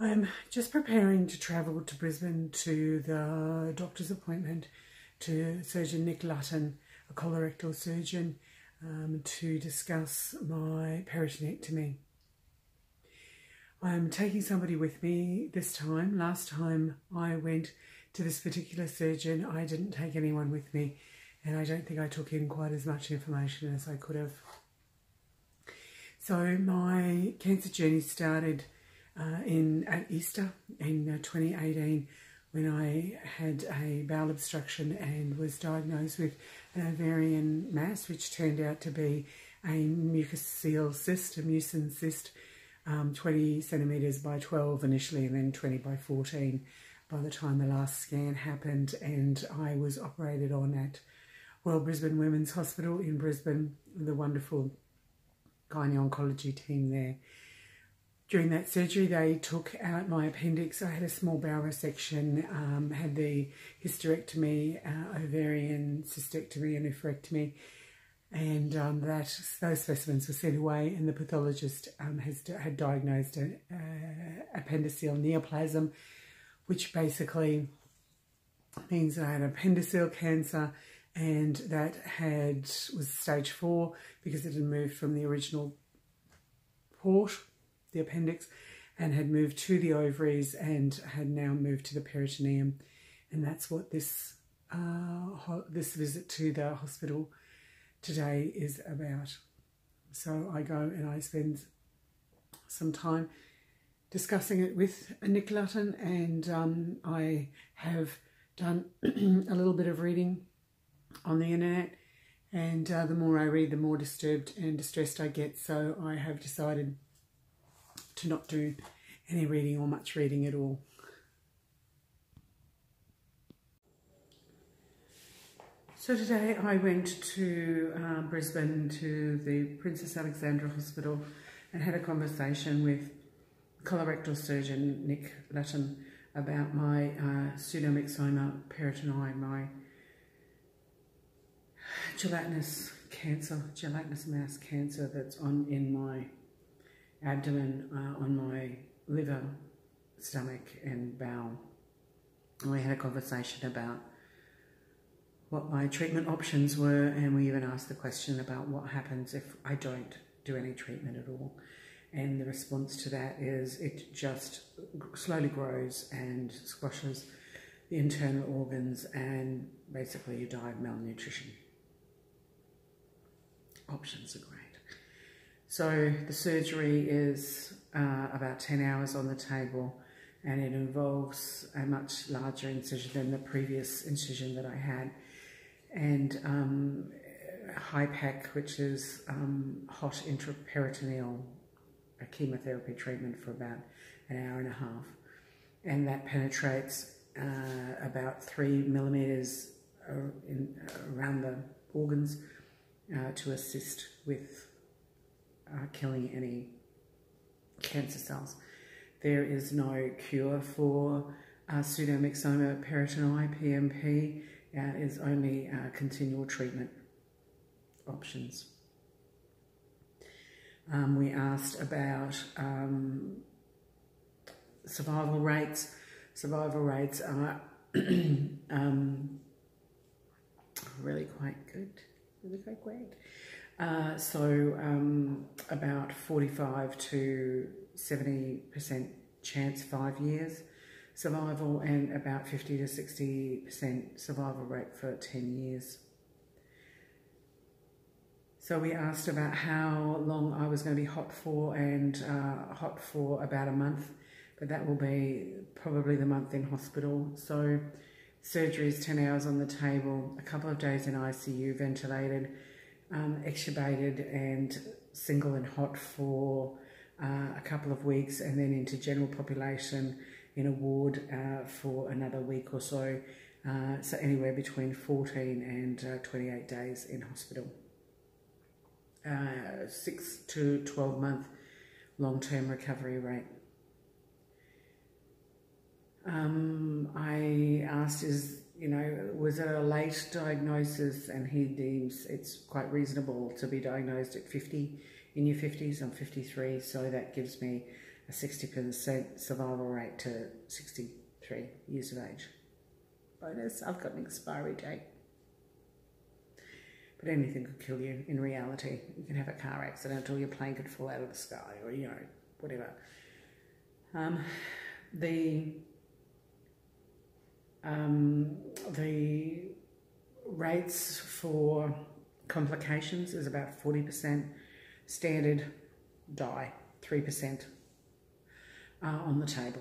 I'm just preparing to travel to Brisbane to the doctor's appointment to Surgeon Nick Lutton, a colorectal surgeon, to discuss my peritonectomy. I'm taking somebody with me this time. Last time I went to this particular surgeon, I didn't take anyone with me, and I don't think I took in quite as much information as I could have. So my cancer journey started at Easter in 2018, when I had a bowel obstruction and was diagnosed with an ovarian mass, which turned out to be a mucosal cyst, a mucin cyst, 20 centimetres by 12 initially, and then 20 by 14 by the time the last scan happened. And I was operated on at Royal Brisbane Women's Hospital in Brisbane, the wonderful gynae-oncology team there. During that surgery, they took out my appendix. I had a small bowel resection, had the hysterectomy, ovarian cystectomy and oophorectomy, and those specimens were sent away, and the pathologist had diagnosed an appendiceal neoplasm, which basically means that I had appendiceal cancer, and that was stage 4 because it had moved from the original port, the appendix, and had moved to the ovaries and had now moved to the peritoneum. And that's what this visit to the hospital today is about. So I go and I spend some time discussing it with Nick Lutton, and I have done a little bit of reading on the internet, and the more I read, the more disturbed and distressed I get, so I have decided to not do any reading or much reading at all. So today I went to Brisbane to the Princess Alexandra Hospital and had a conversation with colorectal surgeon Nick Lutton about my pseudomyxoma peritonei, my gelatinous mass cancer that's in my abdomen, on my liver, stomach and bowel. And we had a conversation about what my treatment options were, and we even asked the question about what happens if I don't do any treatment at all. And the response to that is it just slowly grows and squashes the internal organs, and basically you die of malnutrition. Options are great. So the surgery is about 10 hours on the table, and it involves a much larger incision than the previous incision that I had, and HiPEC, which is hot intraperitoneal chemotherapy treatment for about an hour and a half, and that penetrates about 3 millimetres around the organs to assist with killing any cancer cells. There is no cure for pseudomyxoma peritonei, PMP. Is only continual treatment options. We asked about survival rates. Survival rates are really quite good. Really quite great. About 45 to 70% chance, 5 years survival, and about 50 to 60% survival rate for 10 years. So we asked about how long I was going to be hot for, and hot for about a month, but that will be probably the month in hospital. So surgery is 10 hours on the table, a couple of days in ICU, ventilated, extubated and single and hot for a couple of weeks, and then into general population in a ward for another week or so. So anywhere between 14 and 28 days in hospital. 6 to 12 month long-term recovery rate. I asked, was it a late diagnosis? And he deems it's quite reasonable to be diagnosed at 50, in your 50s. I'm 53, so that gives me a 60% survival rate to 63 years of age. Bonus, I've got an expiry date. But anything could kill you in reality. You can have a car accident, or your plane could fall out of the sky, or, you know, whatever. The rates for complications is about 40%. Standard die, 3% on the table.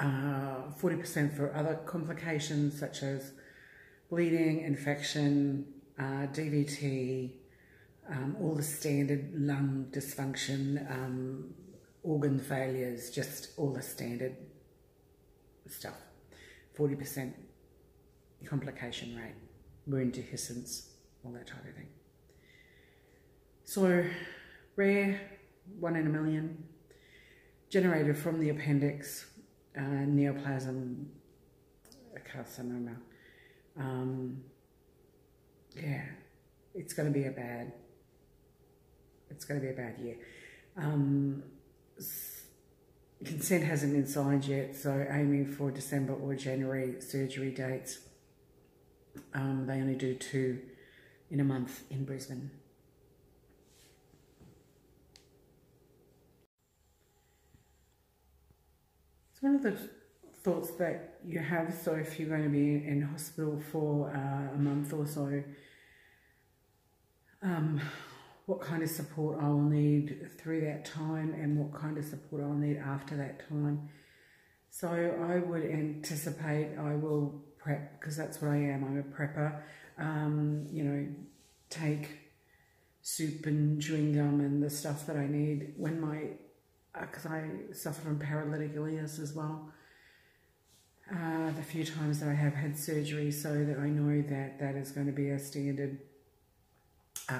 40% for other complications such as bleeding, infection, DVT, all the standard lung dysfunction, organ failures, just all the standard stuff. 40% complication rate, wound dehiscence, all that type of thing. So rare, 1 in a million, generated from the appendix, neoplasm, carcinoma. Yeah, it's going to be a bad. It's going to be a bad year. Consent hasn't been signed yet, so aiming for December or January surgery dates. They only do 2 in a month in Brisbane. It's one of the thoughts that you have, so if you're going to be in hospital for a month or so, what kind of support I'll need through that time and what kind of support I'll need after that time. So I would anticipate I will prep, because that's what I am, I'm a prepper. You know, take soup and chewing gum and the stuff that I need when my, because I suffer from paralytic ileus as well. The few times that I have had surgery, so that I know that that is going to be a standard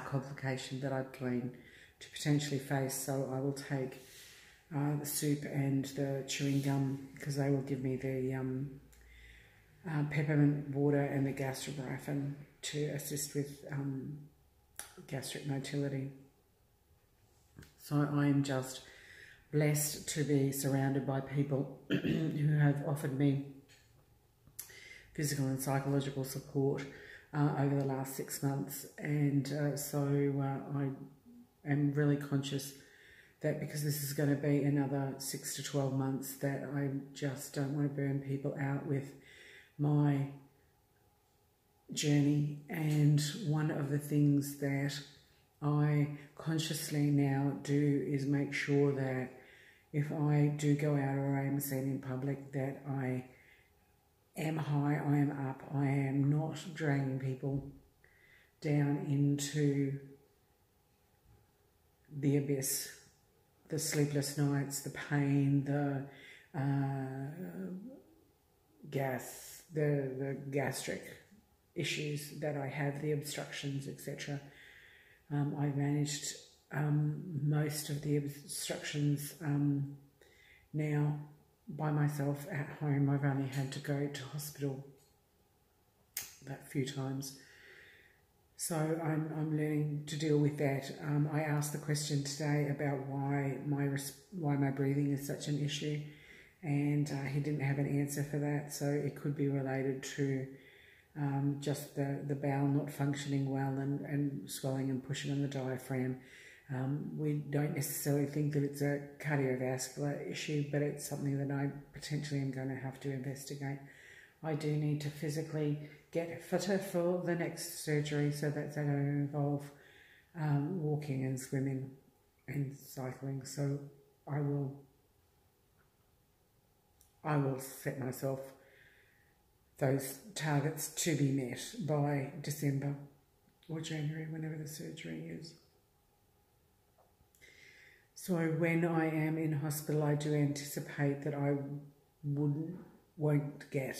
complication that I'm going to potentially face. So I will take the soup and the chewing gum, because they will give me the peppermint water and the gastrographin to assist with gastric motility. So I am just blessed to be surrounded by people who have offered me physical and psychological support over the last 6 months, and so I am really conscious that, because this is going to be another 6 to 12 months, that I just don't want to burn people out with my journey. And one of the things that I consciously now do is make sure that if I do go out or I am seen in public, that I am high, I am up, I am not dragging people down into the abyss, the sleepless nights, the pain, the gas, the gastric issues that I have, the obstructions, etc. I've managed most of the obstructions now by myself at home. I've only had to go to hospital that few times. So I'm learning to deal with that. I asked the question today about why my breathing is such an issue, and he didn't have an answer for that. So it could be related to just the bowel not functioning well and swelling and pushing on the diaphragm. We don't necessarily think that it's a cardiovascular issue, but it's something that I potentially am going to have to investigate. I do need to physically get fitter for the next surgery, so that's going to involve walking and swimming and cycling. So I will set myself those targets to be met by December or January, whenever the surgery is. So when I am in hospital, I do anticipate that I won't get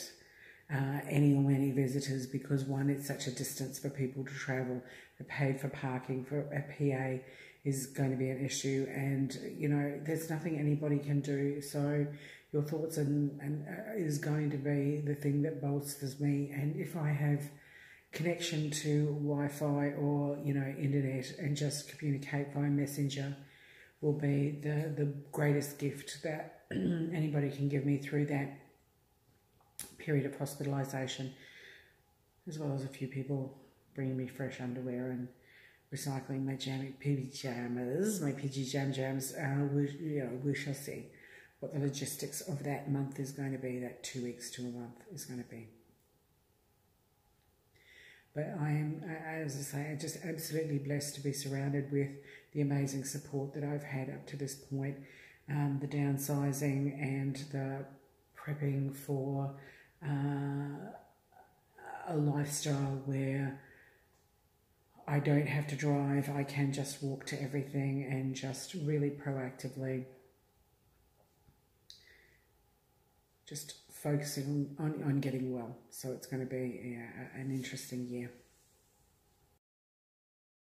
any visitors, because one, it's such a distance for people to travel. The pay for parking for a PA is going to be an issue, and you know there's nothing anybody can do. So your thoughts and is going to be the thing that bolsters me. And if I have connection to Wi-Fi or internet and just communicate via Messenger will be the greatest gift that anybody can give me through that period of hospitalisation, as well as a few people bringing me fresh underwear and recycling my pajamas, my PG Jam Jams. We shall see what the logistics of that month is going to be, that 2 weeks to a month is going to be. But I am, as I say, I'm just absolutely blessed to be surrounded with the amazing support that I've had up to this point. The downsizing and the prepping for a lifestyle where I don't have to drive, I can just walk to everything, and just really proactively just focusing on getting well. So it's going to be an interesting year.